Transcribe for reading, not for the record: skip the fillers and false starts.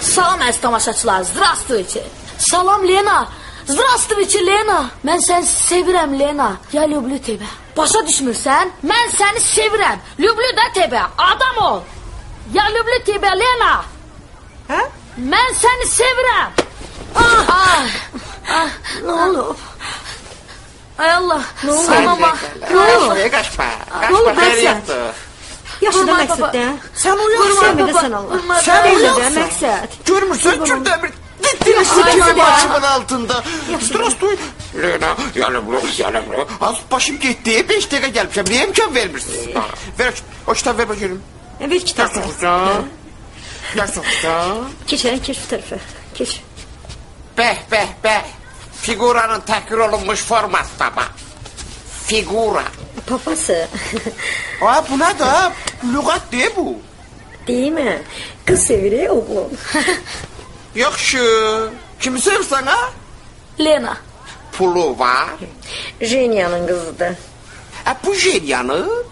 Salam əziz tamaşaçılar, здравствуйте. Salam Lena. Здравствуйте Lena. Mən səni sevirəm Lena. Ya lüblü tebe. Başa düşmürsən? Mən səni sevirəm. Lüblü də tebe. Adam ol. Ya lüblü tebe Lena. Hə? Mən səni sevirəm. Ah! Ah! Ah! Nə olub? Ay Allah, sana bak. Ne olur? Kaçma, kaçma, her yaptı. Yaşında məqsəd də? Sən uyuyorsun, bilirsən Allah. Sən uyuyorsun. Məqsəd. Görmürsən, Kürdəmir diktirişliyor başımın altında. Strasduy. Lena, yanımlı, yanımlı. Az başım getdi, 5 dəqiqə gəlmişəm. Niyə imkan vermirsiniz? Ver, o kitabı ver bakayım. Ver kitabı. Ders oxusan. Ders oxusan. Keçərin, keç bu tərəfə. Keç. Bəh, bəh, bəh. Figuranın təhkir olunmuş forması baba. Figura. Papası. Aa, bu ne da? Lügat değil bu. Değil mi? Kız seviriyor oğlum. Yok şu. Kimi sevirsen ha? Lena. Pulu var. Jenya'nın kızıdır. Bu Jenya'nın?